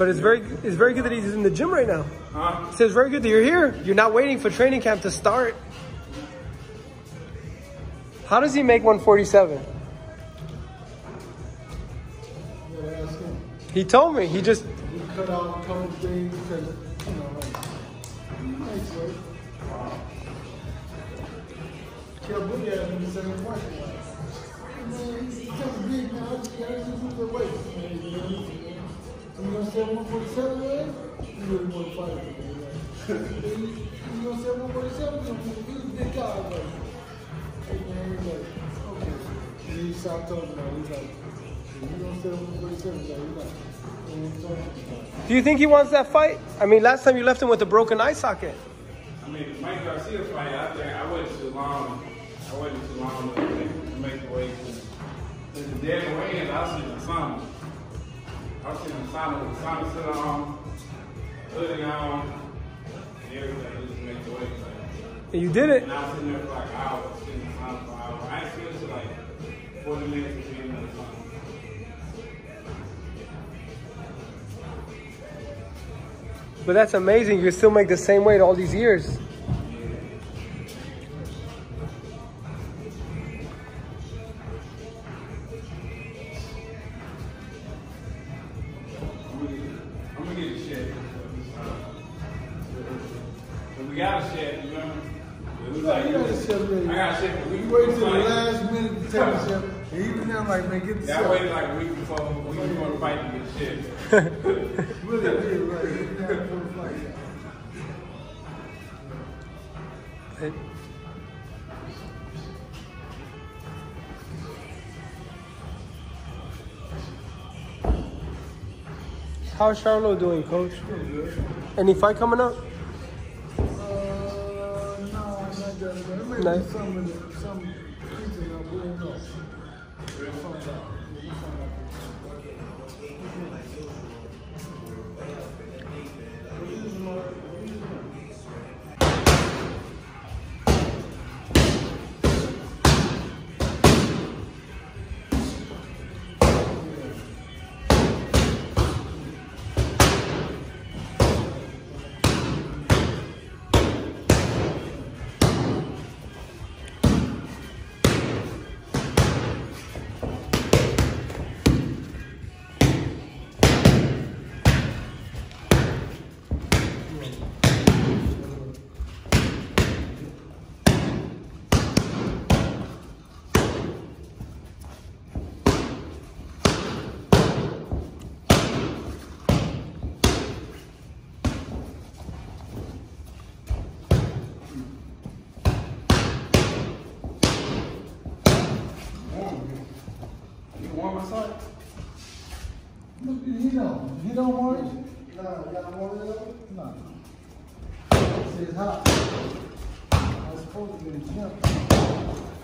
But it's very good that he's in the gym right now. Huh? So it's very good that you're here. You're not waiting for training camp to start. How does he make 147? He told me. He just cut out a couple things because, you know, like, nice work. Do you think he wants that fight? I mean, last time you left him with a broken eye socket. I mean, the Mike Garcia fight, I think I waited too long. I waited too long to make the weight. There's a dead weight, I was in the sauna. I was in the sauna with the sauna set on, hoodie on, and everything just to make the weight. And you did it. And I was sitting there for like an hour, sitting in the sauna for an hour. I ain't finished for like 40 minutes to be in the sauna. But that's amazing. You still make the same weight all these years. That way, like a week before we were going to fight and get shit. Hey. How's Charlo doing, Coach? Any fight coming up? No, not that. Nice. Some it's hot. I was supposed to be in the gym.